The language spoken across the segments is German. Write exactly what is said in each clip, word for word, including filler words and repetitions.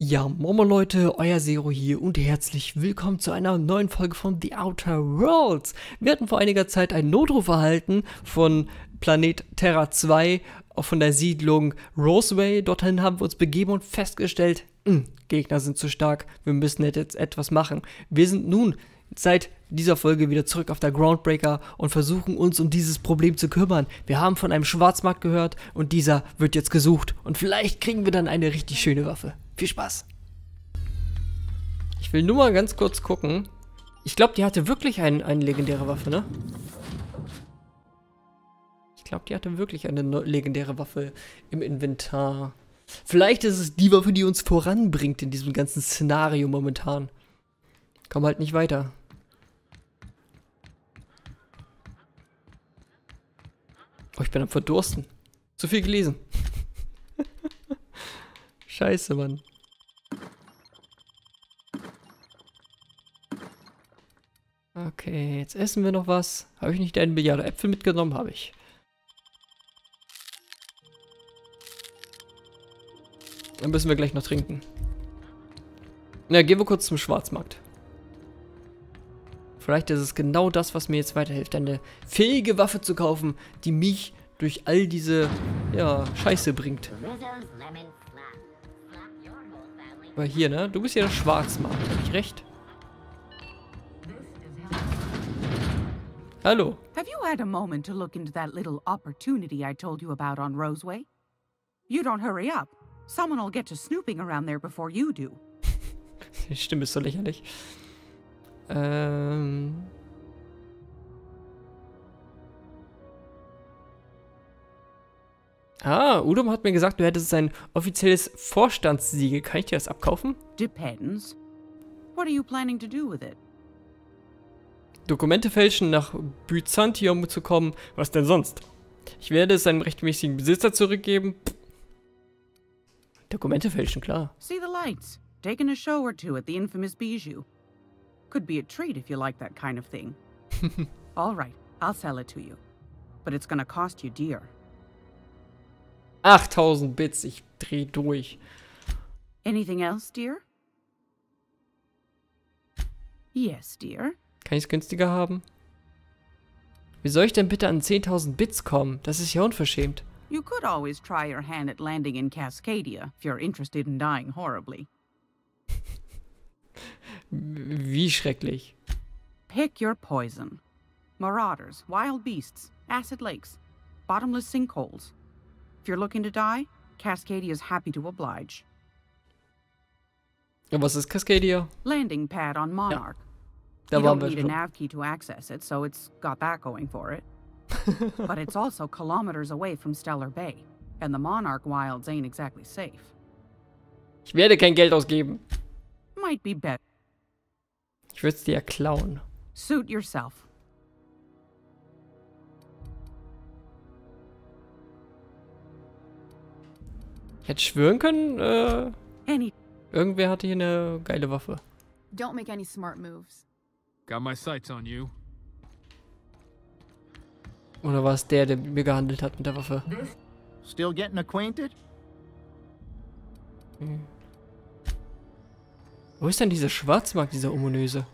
Ja, Momo Leute, euer Zero hier und herzlich willkommen zu einer neuen Folge von The Outer Worlds. Wir hatten vor einiger Zeit einen Notruf erhalten von Planet Terra zwei, von der Siedlung Roseway. Dorthin haben wir uns begeben und festgestellt, mh, Gegner sind zu stark, wir müssen jetzt etwas machen. Wir sind nun seit dieser Folge wieder zurück auf der Groundbreaker und versuchen uns um dieses Problem zu kümmern. Wir haben von einem Schwarzmarkt gehört und dieser wird jetzt gesucht und vielleicht kriegen wir dann eine richtig schöne Waffe. Viel Spaß. Ich will nur mal ganz kurz gucken. Ich glaube, die hatte wirklich ein, eine legendäre Waffe, ne? Ich glaube, die hatte wirklich eine legendäre Waffe im Inventar. Vielleicht ist es die Waffe, die uns voranbringt in diesem ganzen Szenario momentan. Komm halt nicht weiter. Oh, ich bin am Verdursten. Zu viel gelesen. Scheiße, Mann. Okay, jetzt essen wir noch was. Habe ich nicht eine Milliarde Äpfel mitgenommen? Habe ich. Dann müssen wir gleich noch trinken. Na, gehen wir kurz zum Schwarzmarkt. Vielleicht ist es genau das, was mir jetzt weiterhilft, eine fähige Waffe zu kaufen, die mich durch all diese, ja, Scheiße bringt. War hier, ne? Du bist ja der Schwarzmarkt, hab ich recht? Hallo. Have you had a moment to look into that little opportunity I told you about on Roseway? You don't hurry up. Someone will get to snooping around there before you do. Die Stimme ist so lächerlich. Ähm. Ah, Udom hat mir gesagt, du hättest ein offizielles Vorstandssiegel. Kann ich dir das abkaufen? Depends. What are you planning to do with it? Dokumente fälschen, nach Byzantium zu kommen. Was denn sonst? Ich werde es seinem rechtmäßigen Besitzer zurückgeben. Pff. Dokumente fälschen, klar. See the lights. Taking a show or two at the infamous Bijou. Could be a treat if you like that kind of thing. All right, I'll sell it to you. But it's gonna cost you dear. achttausend Bits, ich dreh durch. Anything else, dear? Yes, dear. Kann ich es günstiger haben? Wie soll ich denn bitte an zehntausend Bits kommen? Das ist ja unverschämt. You could always try your hand at landing in Cascadia if you're interested in dying horribly. Wie schrecklich. Pick your poison. Marauders, wild beasts, acid lakes, bottomless sinkholes. If you're looking to die, Cascadia is happy to oblige. Was ist Cascadia? Landing pad on Monarch. Ja. Da you waren don't wir need schon. A nav key to access it, so it's got that going for it. But it's also kilometers away from Stellar Bay, and the Monarch wilds ain't exactly safe. Ich werde kein Geld ausgeben. Might be better. Ich würde es dir ja klauen. Suit yourself. Ich hätte schwören können, äh, any irgendwer hatte hier eine geile Waffe. Don't make any smart moves. Got my sights on you. Oder war es der, der mit mir gehandelt hat mit der Waffe? Still getting acquainted? Hm. Wo ist denn dieser Schwarzmarkt, dieser ominöse?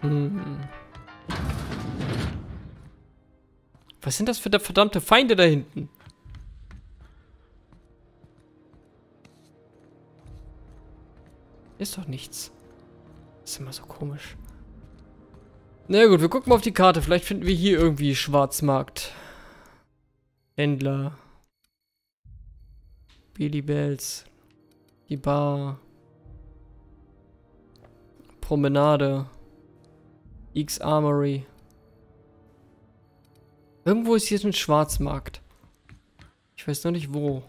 Hm. Was sind das für verdammte Feinde da hinten? Ist doch nichts. Ist immer so komisch. Na gut, wir gucken mal auf die Karte. Vielleicht finden wir hier irgendwie Schwarzmarkt. Händler. Billy Bells. Die Bar. Promenade. X-Armory. Irgendwo ist hier ein Schwarzmarkt. Ich weiß noch nicht wo.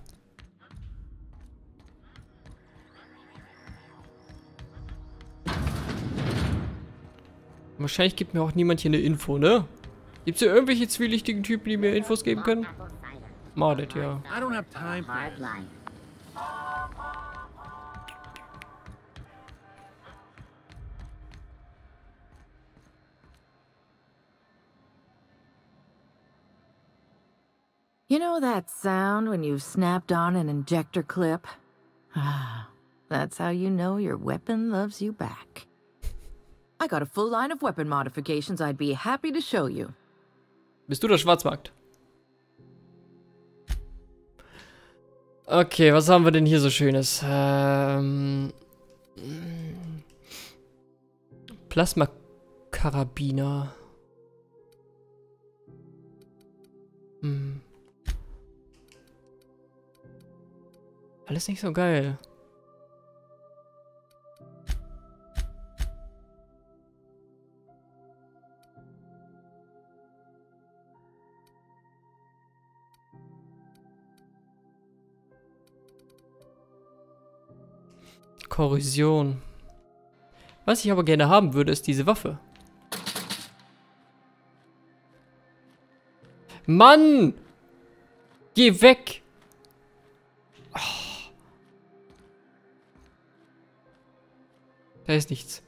Wahrscheinlich gibt mir auch niemand hier eine Info, ne? Gibt's hier irgendwelche zwielichtigen Typen, die mir Infos geben können? Mordet, ja. You know that sound when you've snapped on an injector clip? That's how you know your weapon loves you back. I got a full line of weapon modifications I'd be happy to show you. Bist du der Schwarzmarkt? Okay, was haben wir denn hier so Schönes? Ähm... Plasma-Karabiner. Hm. Alles nicht so geil. Korrosion. Was ich aber gerne haben würde, ist diese Waffe. Mann! Geh weg! Oh. Da ist nichts.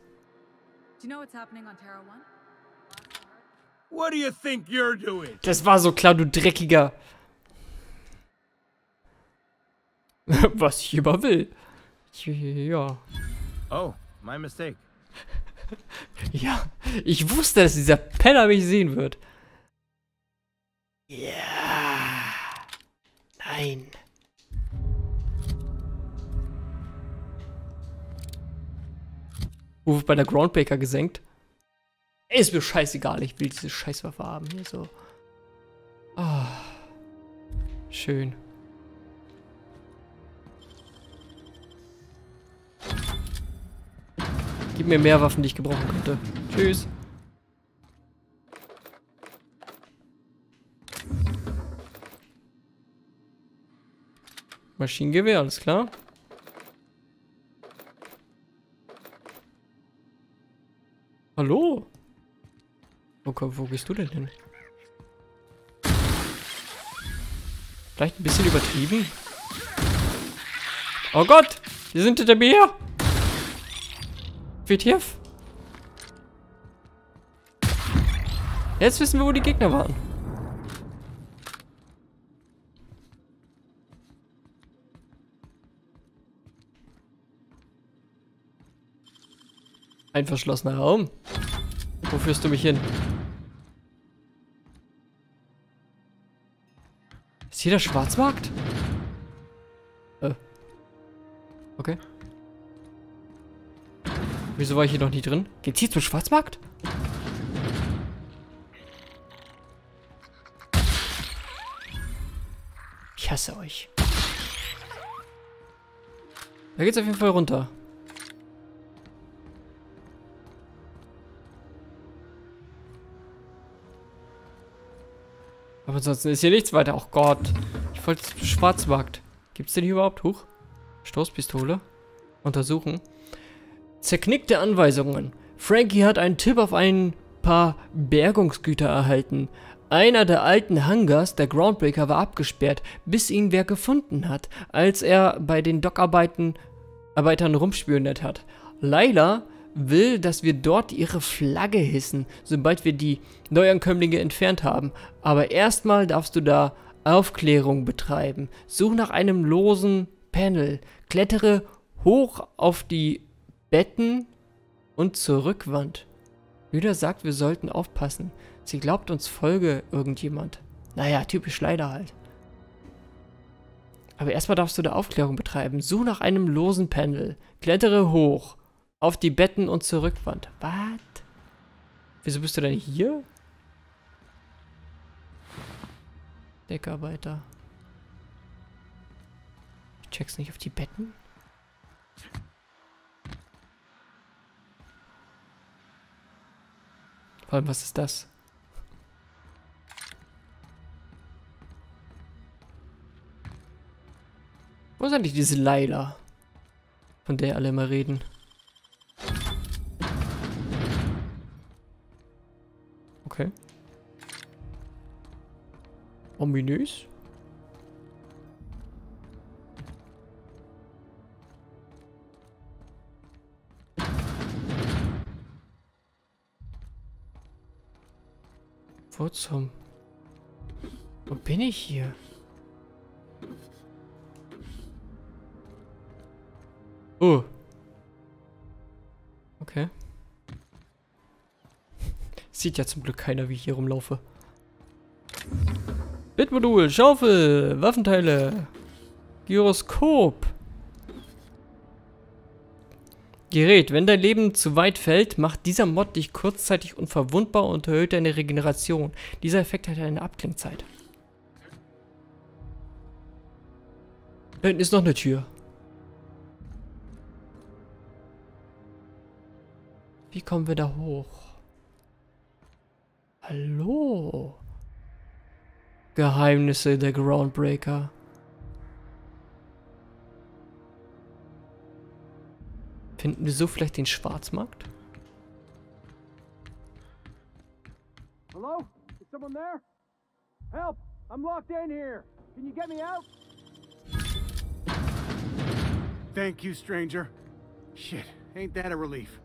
Das war so klar, du Dreckiger. Was ich immer will. Ja. Oh, my mistake. Ja, ich wusste, dass dieser Penner mich sehen wird. Ja. Yeah. Nein. Ruf bei der Groundbreaker gesenkt. Ist mir scheißegal, ich will diese Scheißwaffe haben hier so. Oh. Schön. Gib mir mehr Waffen, die ich gebrauchen könnte. Tschüss. Maschinengewehr, alles klar. Hallo? Wo, wo gehst du denn hin? Vielleicht ein bisschen übertrieben? Oh Gott! Wir sind hinter mir her! Jetzt wissen wir, wo die Gegner waren. Ein verschlossener Raum. Wo führst du mich hin? Ist hier der Schwarzmarkt? Äh. Okay. Wieso war ich hier noch nie drin? Geht's hier zum Schwarzmarkt? Ich hasse euch. Da geht's auf jeden Fall runter. Aber ansonsten ist hier nichts weiter. Oh Gott. Ich wollte zum Schwarzmarkt. Gibt's den hier überhaupt? Huch. Stoßpistole. Untersuchen. Zerknickte Anweisungen. Frankie hat einen Tipp auf ein paar Bergungsgüter erhalten. Einer der alten Hangars, der Groundbreaker, war abgesperrt, bis ihn wer gefunden hat, als er bei den Dockarbeitern rumspioniert hat. Lila will, dass wir dort ihre Flagge hissen, sobald wir die Neuankömmlinge entfernt haben. Aber erstmal darfst du da Aufklärung betreiben. Such nach einem losen Panel. Klettere hoch auf die Betten und zur Rückwand. Lila sagt, wir sollten aufpassen. Sie glaubt, uns folge irgendjemand. Naja, typisch Lila halt. Aber erstmal darfst du da Aufklärung betreiben. Such nach einem losen Pendel. Klettere hoch. Auf die Betten und zur Rückwand. Was? Wieso bist du denn hier? Deckarbeiter. Ich check's nicht, auf die Betten? Vor allem, was ist das? Wo ist eigentlich diese Lila, von der alle immer reden? Okay. Ominös? Wo zum... Wo bin ich hier? Oh. Okay. Sieht ja zum Glück keiner, wie ich hier rumlaufe. Bitmodul, Schaufel, Waffenteile, Gyroskop. Gerät, wenn dein Leben zu weit fällt, macht dieser Mod dich kurzzeitig unverwundbar und erhöht deine Regeneration. Dieser Effekt hat eine Abklingzeit. Da hinten ist noch eine Tür. Wie kommen wir da hoch? Hallo? Geheimnisse der Groundbreaker. Finden wir so vielleicht den Schwarzmarkt? Hallo? Is someone there? Help! I'm locked in here. Can you get me out? Thank you, stranger. Shit, ain't that a relief?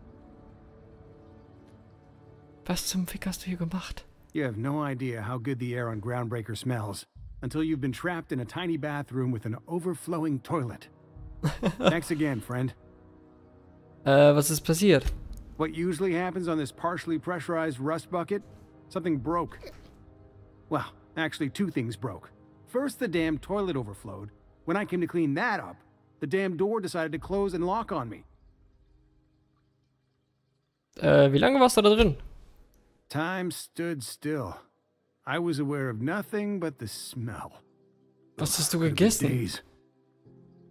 Was zum Fick hast du hier gemacht? You have no idea how good the air on Groundbreaker smells until you've been trapped in a tiny bathroom with an overflowing toilet. Thanks again, friend. Äh, was ist passiert? What usually happens on this partially pressurized rust bucket? Something broke. Well, actually two things broke. First, the damn toilet overflowed. When I came to clean that up, the damn door decided to close and lock on me. Äh, wie lange warst du da drin? Time stood still. I was aware of nothing but the smell. Was hast du gegessen?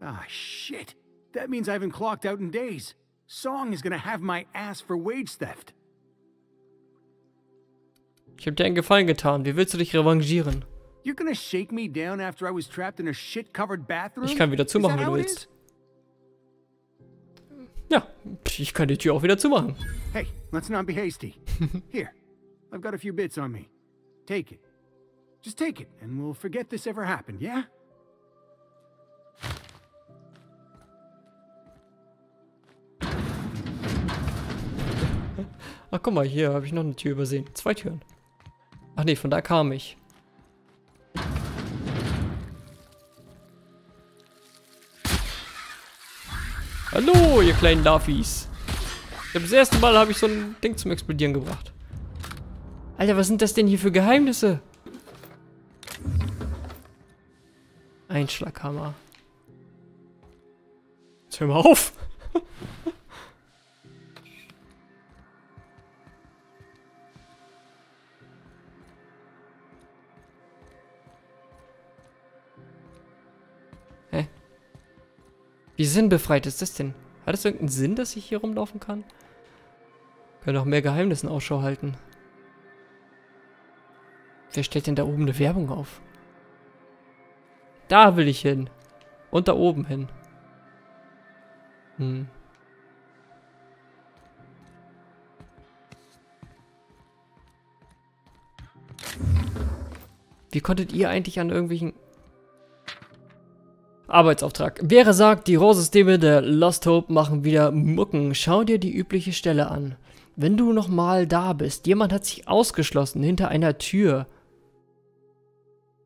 Ah, shit. That means I haven't clocked out in days. Song is gonna have my ass for wage theft. Ich hab dir einen Gefallen getan. Wie willst du dich revanchieren? You're gonna shake me down after I was trapped in a shit-covered bathroom? Ich kann wieder zumachen, wenn du willst. Ja, ich kann die Tür auch wieder zumachen. Hey, let's not be hasty. Here, I've got a few bits on me. Take it. Just take it, and we'll forget this ever happened, yeah? Ach, guck mal, hier habe ich noch eine Tür übersehen. Zwei Türen. Ach nee, von da kam ich. Hallo, ihr kleinen Larvies. Das erste Mal habe ich so ein Ding zum Explodieren gebracht. Alter, was sind das denn hier für Geheimnisse? Einschlaghammer. Jetzt hör mal auf. Wie sinnbefreit ist das denn? Hat es irgendeinen Sinn, dass ich hier rumlaufen kann? Können auch mehr Geheimnissen Ausschau halten. Wer stellt denn da oben eine Werbung auf? Da will ich hin. Und da oben hin. Hm. Wie konntet ihr eigentlich an irgendwelchen... Arbeitsauftrag. Vera sagt, die Rohrsysteme der Lost Hope machen wieder Mucken. Schau dir die übliche Stelle an. Wenn du nochmal da bist, jemand hat sich ausgeschlossen hinter einer Tür.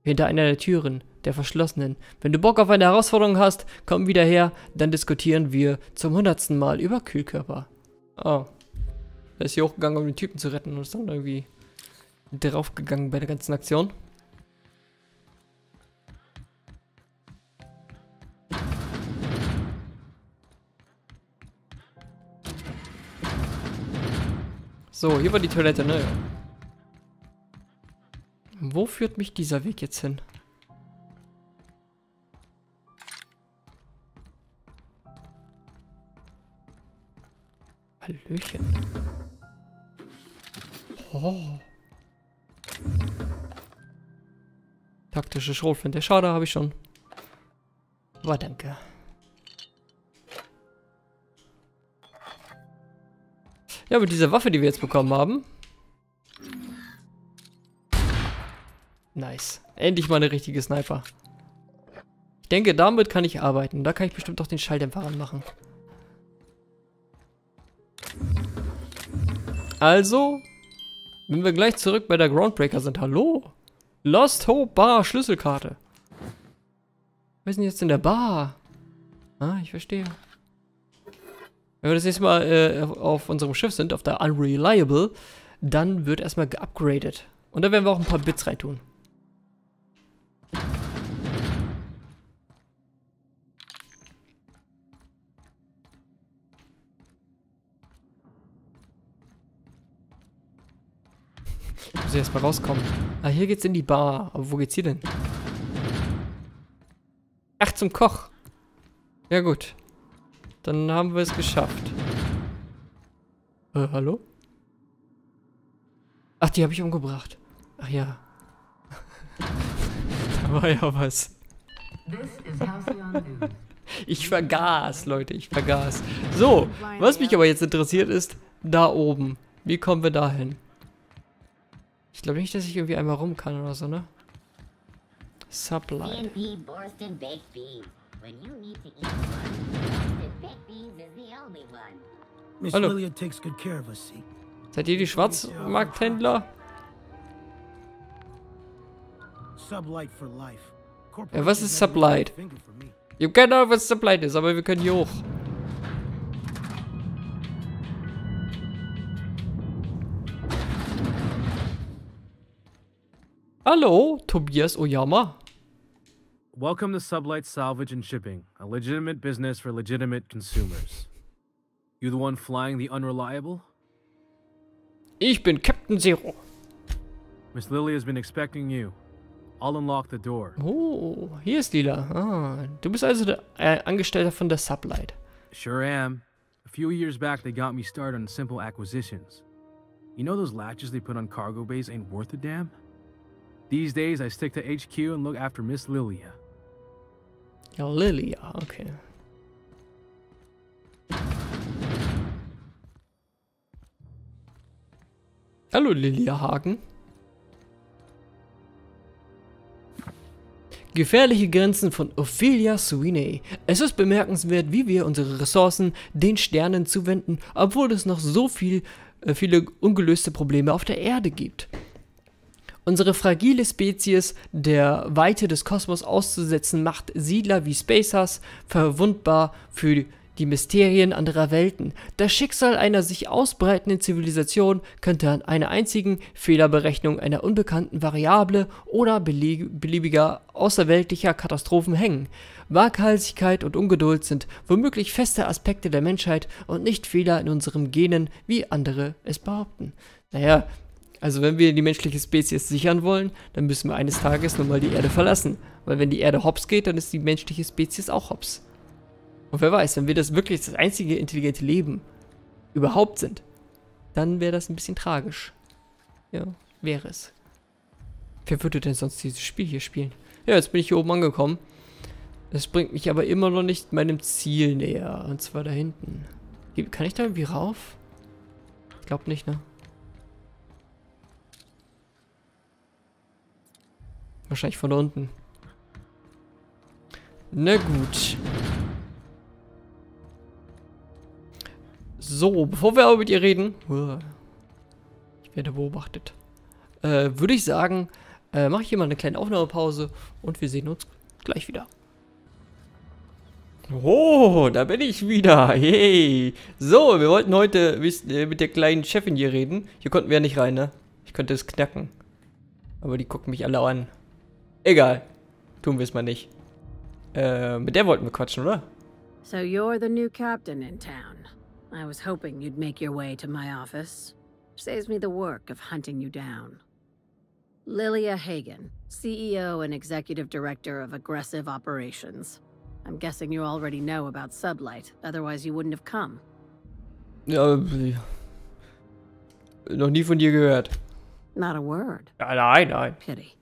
Hinter einer der Türen, der verschlossenen. Wenn du Bock auf eine Herausforderung hast, komm wieder her, dann diskutieren wir zum hundertsten Mal über Kühlkörper. Oh. Er ist hier hochgegangen, um den Typen zu retten und ist dann irgendwie draufgegangen bei der ganzen Aktion. So, hier war die Toilette, ne? Wo führt mich dieser Weg jetzt hin? Hallöchen. Oh. Taktische Schrotflinte. Schade, habe ich schon. Aber danke. Ja, mit dieser Waffe, die wir jetzt bekommen haben. Nice. Endlich mal eine richtige Sniper. Ich denke, damit kann ich arbeiten. Da kann ich bestimmt auch den Schalldämpfer anmachen. Also, wenn wir gleich zurück bei der Groundbreaker sind. Hallo? Lost Hope Bar Schlüsselkarte. Wir sind jetzt in der Bar. Ah, ich verstehe. Wenn wir das nächste Mal äh, auf unserem Schiff sind, auf der Unreliable, dann wird erstmal geupgradet. Und da werden wir auch ein paar Bits reintun. Ich muss erstmal rauskommen. Ah, hier geht's in die Bar. Aber wo geht's hier denn? Ach, zum Koch. Ja gut. Dann haben wir es geschafft. Äh, hallo? Ach, die habe ich umgebracht. Ach ja. Da war ja was. Ich vergaß, Leute, ich vergaß. So, was mich aber jetzt interessiert ist, da oben. Wie kommen wir da hin? Ich glaube nicht, dass ich irgendwie einmal rum kann oder so, ne? SubLight. Hallo. Seid ihr die Schwarzmarkthändler? Ja, was ist SubLight? Ihr kennt auch, was SubLight ist, aber wir können hier hoch. Hallo, Tobias Oyama. Welcome to SubLight Salvage and Shipping, a legitimate business for legitimate consumers. You the one flying the Unreliable? Ich bin Captain Zero. Miss Lilya has been expecting you. I'll unlock the door. Oh, hier ist Lila. Ah, du bist also der äh, Angestellter von der SubLight. Sure am. A few years back they got me started on simple acquisitions. You know those latches they put on cargo bays ain't worth a damn? These days I stick to H Q and look after Miss Lilya. Ja, Lilya, okay. Hallo, Lilya Hagen. Gefährliche Grenzen von Ophelia Sweeney. Es ist bemerkenswert, wie wir unsere Ressourcen den Sternen zuwenden, obwohl es noch so viel, äh, viele ungelöste Probleme auf der Erde gibt. Unsere fragile Spezies der Weite des Kosmos auszusetzen, macht Siedler wie Spacers verwundbar für die Mysterien anderer Welten. Das Schicksal einer sich ausbreitenden Zivilisation könnte an einer einzigen Fehlerberechnung einer unbekannten Variable oder beliebiger außerweltlicher Katastrophen hängen. Waghalsigkeit und Ungeduld sind womöglich feste Aspekte der Menschheit und nicht Fehler in unseren Genen, wie andere es behaupten. Naja, also wenn wir die menschliche Spezies sichern wollen, dann müssen wir eines Tages nun mal die Erde verlassen. Weil wenn die Erde hops geht, dann ist die menschliche Spezies auch hops. Und wer weiß, wenn wir das wirklich das einzige intelligente Leben überhaupt sind, dann wäre das ein bisschen tragisch. Ja, wäre es. Wer würde denn sonst dieses Spiel hier spielen? Ja, jetzt bin ich hier oben angekommen. Das bringt mich aber immer noch nicht meinem Ziel näher. Und zwar da hinten. Kann ich da irgendwie rauf? Ich glaube nicht, ne? Wahrscheinlich von da unten. Na gut. So, bevor wir aber mit ihr reden, ich werde beobachtet, äh, würde ich sagen, äh, mache ich hier mal eine kleine Aufnahmepause und wir sehen uns gleich wieder. Oh, da bin ich wieder. Hey. So, wir wollten heute mit der kleinen Chefin hier reden. Hier konnten wir ja nicht rein, ne? Ich könnte es knacken. Aber die gucken mich alle an. Egal. Tun wir es mal nicht. Äh, mit der wollten wir quatschen, oder? So, you're the new captain in town. I was hoping you'd make your way to my office. Saves me the work of hunting you down. Lilya Hagen, C E O and Executive Director of Aggressive Operations. I'm guessing you already know about SubLight, otherwise you wouldn't have come. Ja, noch nie von dir gehört. Not a word. Nein, nein. Pity.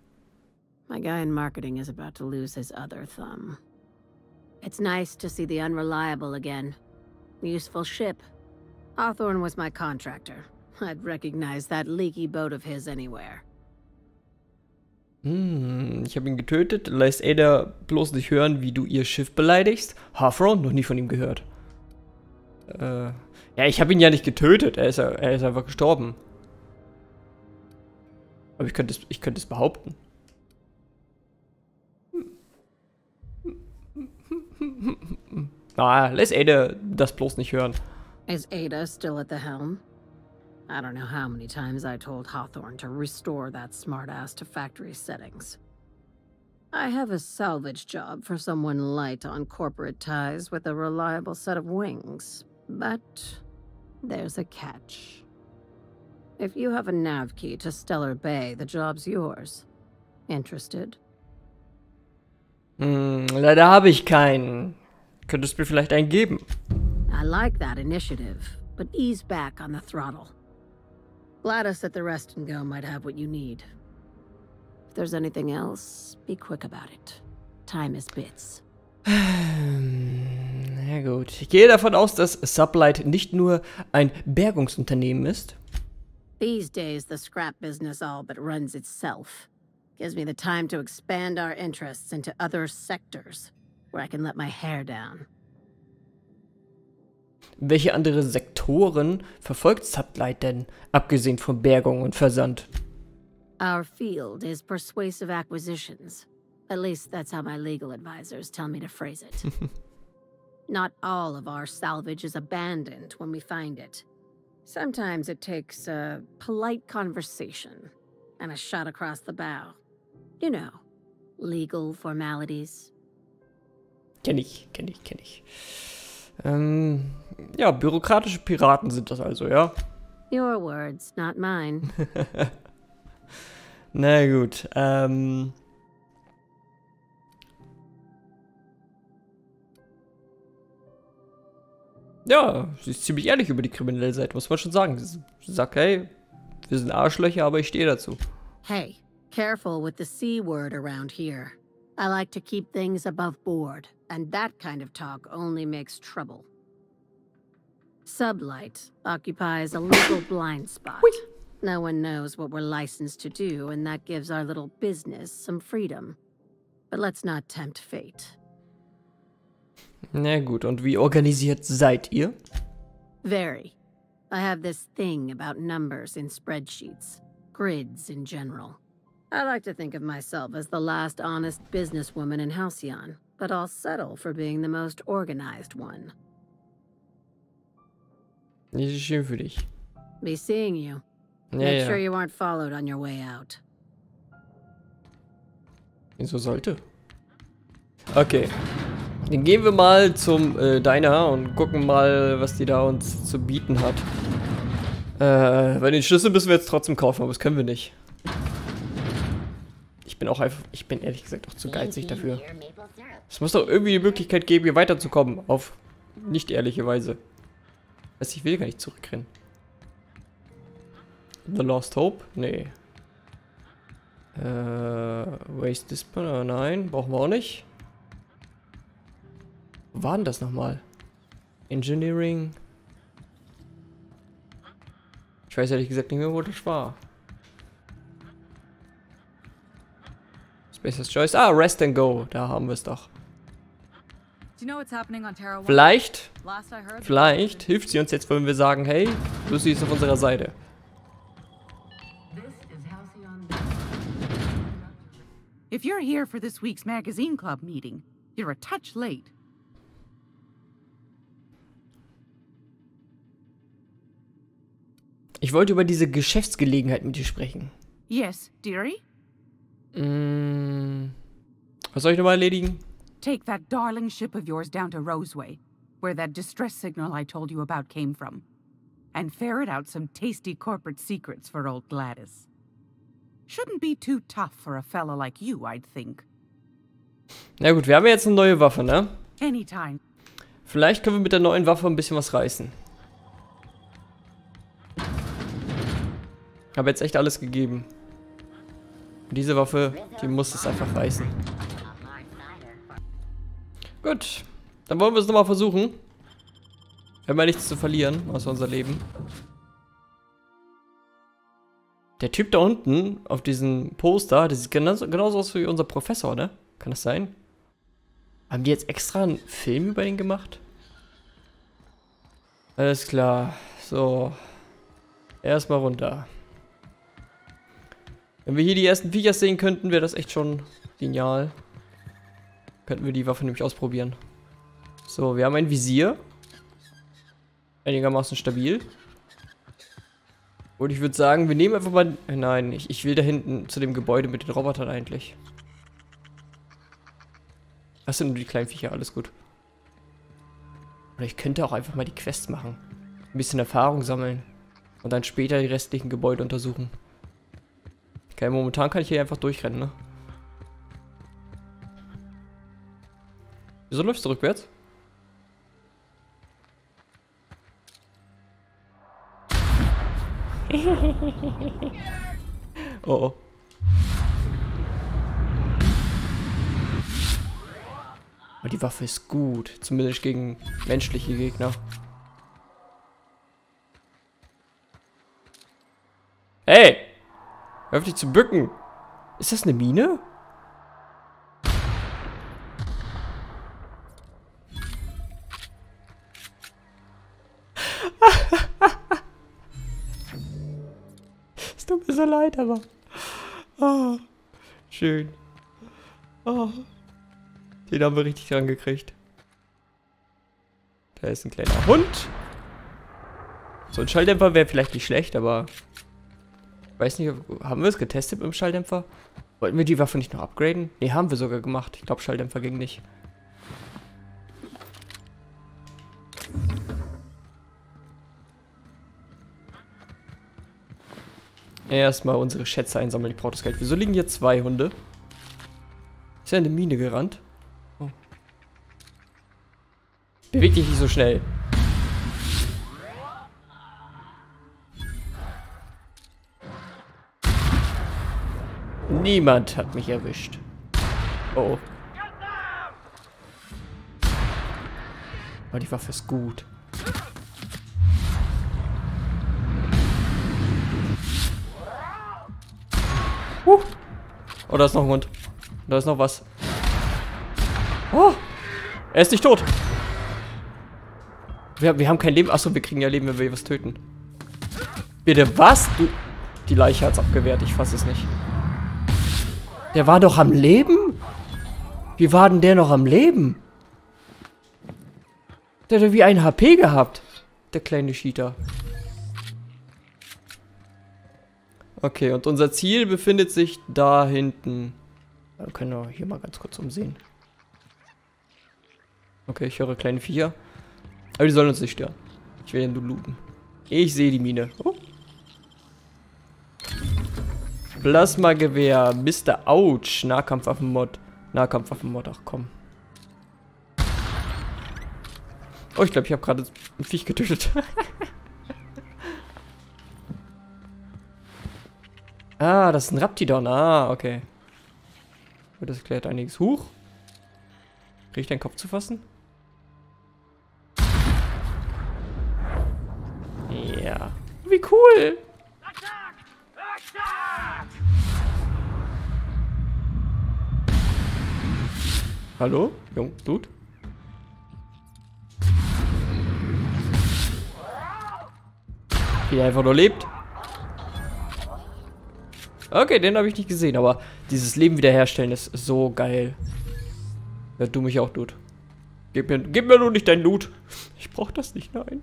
My guy in marketing is about to lose his other thumb. It's nice to see the Unreliable again. Useful ship. Hawthorne was my contractor. I'd recognize that leaky boat of his anywhere. Hm, ich habe ihn getötet. Lässt Ada bloß nicht hören, wie du ihr Schiff beleidigst. Hawthorne? Noch nie von ihm gehört. Äh, ja, ich habe ihn ja nicht getötet. Er ist, er ist einfach gestorben. Aber ich könnte es, ich könnte es behaupten. Ah, lässt Ada das bloß nicht hören. Is Ada still at the helm? I don't know how many times I told Hawthorne to restore that smartass to factory settings. I have a salvage job for someone light on corporate ties with a reliable set of wings, but there's a catch. If you have a nav key to Stellar Bay, the job's yours. Interested? Hm, leider habe ich keinen. Könntest du mir vielleicht einen geben? I like that initiative, but ease back on the throttle. Gladys at the Rest and Go might have what you need. If there's anything else, be quick about it. Time is bits. Na gut. Ich gehe davon aus, dass SubLight nicht nur ein Bergungsunternehmen ist. These days, the scrap business all but runs itself. Gives me the time to expand our interests into other sectors, where I can let my hair down. Welche andere Sektoren verfolgt SubLight denn, abgesehen von Bergung und Versand? Our field is persuasive acquisitions. At least that's how my legal advisors tell me to phrase it. Not all of our salvage is abandoned when we find it. Sometimes it takes a polite conversation and a shot across the bow. You know, legal formalities. Kenn ich, kenn ich, kenn ich. Ähm, ja, bürokratische Piraten sind das also, ja? Your words, not mine. Na gut, ähm... ja, sie ist ziemlich ehrlich über die kriminelle Seite, muss man schon sagen. Sie sagt, hey, wir sind Arschlöcher, aber ich stehe dazu. Hey, careful with the C-word around here. I like to keep things above board, and that kind of talk only makes trouble. SubLight occupies a legal blind spot. No one knows what we're licensed to do, and that gives our little business some freedom. But let's not tempt fate. Na gut, und wie organisiert seid ihr? Very. I have this thing about numbers in spreadsheets, grids in general. I like to think of myself as the last honest businesswoman in Halcyon, but I'll settle for being the most organized one. Das ist schön für dich. Be seeing you. Ja, Make ja. sure you aren't followed on your way out. Wieso sollte? Okay. Dann gehen wir mal zum äh, Diner und gucken mal, was die da uns zu bieten hat. Äh, weil den Schlüssel müssen wir jetzt trotzdem kaufen, aber das können wir nicht. Ich bin auch einfach, ich bin ehrlich gesagt auch zu geizig dafür. Es muss doch irgendwie die Möglichkeit geben, hier weiterzukommen, auf nicht ehrliche Weise. Also ich will gar nicht zurückrennen. The Lost Hope? Nee. Äh, Waste Display? Nein, brauchen wir auch nicht. Wo war denn das nochmal? Engineering. Ich weiß ehrlich gesagt nicht mehr, wo das war. Space Choice. Ah, Rest and Go. Da haben wir es doch. Vielleicht, vielleicht hilft sie uns jetzt, wenn wir sagen, hey, Lucy ist auf unserer Seite. If you're here for this week's magazine club meeting, you're a touch late. Ich wollte über diese Geschäftsgelegenheit mit dir sprechen. Yes, dearie? Mm, was soll ich nochmal erledigen? Take that darling ship of yours down to Roseway, where that distress signal I told you about came from. And ferret out some tasty corporate secrets for old Gladys. Shouldn't be too tough for a fella like you, I'd think. Na gut, wir haben ja jetzt eine neue Waffe, ne? Anytime. Vielleicht können wir mit der neuen Waffe ein bisschen was reißen. Ich habe jetzt echt alles gegeben. Und diese Waffe, die muss es einfach reißen. Gut, dann wollen wir es nochmal versuchen. Wir haben ja nichts zu verlieren, außer unser Leben. Der Typ da unten auf diesem Poster, das sieht genauso, genauso aus wie unser Professor, ne? Kann das sein? Haben die jetzt extra einen Film über ihn gemacht? Alles klar, so. Erstmal runter. Wenn wir hier die ersten Viecher sehen könnten, wäre das echt schon genial. Könnten wir die Waffe nämlich ausprobieren. So, wir haben ein Visier. einigermaßen stabil. Und ich würde sagen, wir nehmen einfach mal... Nein, ich, ich will da hinten zu dem Gebäude mit den Robotern eigentlich. Das sind nur die kleinen Viecher, alles gut. Oder ich könnte auch einfach mal die Quest machen. Ein bisschen Erfahrung sammeln. Und dann später die restlichen Gebäude untersuchen. Okay, momentan kann ich hier einfach durchrennen, ne? Wieso läufst du rückwärts? Oh oh. Aber die Waffe ist gut. Zumindest gegen menschliche Gegner. Hey! Hör auf dich zu bücken! Ist das eine Mine? Es tut mir so leid, aber... Oh, schön. Oh. Den haben wir richtig dran gekriegt. Da ist ein kleiner Hund. So ein Schalldämpfer wäre vielleicht nicht schlecht, aber... Weiß nicht, haben wir es getestet mit dem Schalldämpfer? Wollten wir die Waffe nicht noch upgraden? Ne, haben wir sogar gemacht. Ich glaube, Schalldämpfer ging nicht. Erstmal unsere Schätze einsammeln. Ich brauche das Geld. Wieso liegen hier zwei Hunde? Ist ja in eine Mine gerannt. Oh. Beweg dich nicht so schnell. Niemand hat mich erwischt. Oh. Aber die Waffe ist gut. Huh. Oh, da ist noch ein Hund. Da ist noch was. Oh. Er ist nicht tot. Wir, wir haben kein Leben. Achso, wir kriegen ja Leben, wenn wir was töten. Bitte was? Du. Die Leiche hat's abgewehrt. Ich fasse es nicht. Der war doch am Leben? Wie war denn der noch am Leben? Der hat wie ein H P gehabt. Der kleine Cheater. Okay, und unser Ziel befindet sich da hinten. Wir können wir hier mal ganz kurz umsehen. Okay, ich höre kleine Viecher. Aber die sollen uns nicht stören. Ich werde nur looten. Ich sehe die Mine. Oh. Plasmagewehr, Mister Ouch, Nahkampfwaffenmod, Nahkampfwaffenmod, ach komm. Oh, ich glaube, ich habe gerade ein Viech getötet. Ah, das ist ein Raptidon, ah, okay. Das erklärt einiges. Huch. Krieg ich deinen Kopf zu fassen? Ja. Wie cool! Hallo? Jung, Dude? Wie er einfach nur lebt. Okay, den habe ich nicht gesehen, aber dieses Leben wiederherstellen ist so geil. Ja, du mich auch, Dude. Gib mir, gib mir nur nicht dein Loot. Ich brauche das nicht, nein.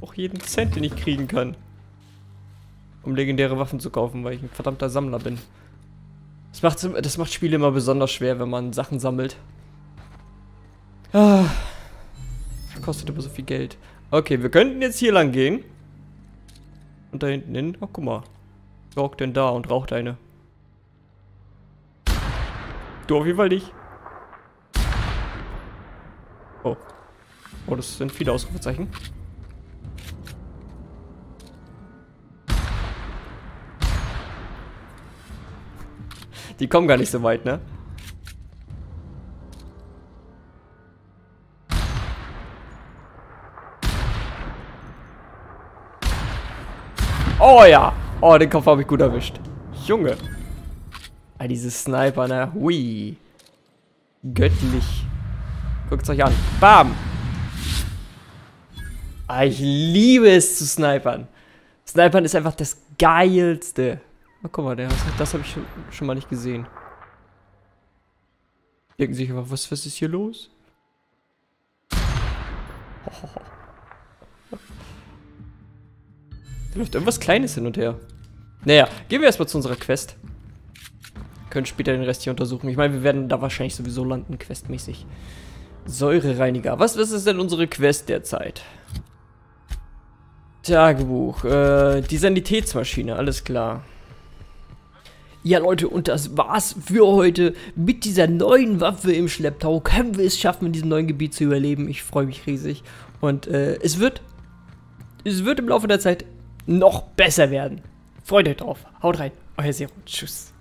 Auch jeden Cent, den ich kriegen kann. Um legendäre Waffen zu kaufen, weil ich ein verdammter Sammler bin. Das macht, das macht Spiele immer besonders schwer, wenn man Sachen sammelt. Ah, kostet immer so viel Geld. Okay, wir könnten jetzt hier lang gehen. Und da hinten hin. Oh, guck mal. Wer hockt denn da und raucht eine? Du auf jeden Fall nicht. Oh. Oh, das sind viele Ausrufezeichen. Die kommen gar nicht so weit, ne? Oh ja! Oh, den Kopf habe ich gut erwischt. Junge! Ah, dieses Sniper, ne? Hui! Göttlich! Guckt's euch an. Bam! Ah, ich liebe es zu snipern. Snipern ist einfach das Geilste. Oh, guck mal, der, das habe ich schon, schon mal nicht gesehen. Denken sich einfach, was, was ist hier los? Oh, oh, oh. Läuft irgendwas Kleines hin und her. Naja, gehen wir erstmal zu unserer Quest. Können später den Rest hier untersuchen. Ich meine, wir werden da wahrscheinlich sowieso landen, questmäßig. Säurereiniger. Was, was ist denn unsere Quest derzeit? Tagebuch. Äh, die Sanitätsmaschine, alles klar. Ja, Leute, und das war's für heute. Mit dieser neuen Waffe im Schlepptau können wir es schaffen, in diesem neuen Gebiet zu überleben. Ich freue mich riesig. Und äh, es wird, es wird im Laufe der Zeit noch besser werden. Freut euch drauf. Haut rein. Euer Zero. Tschüss.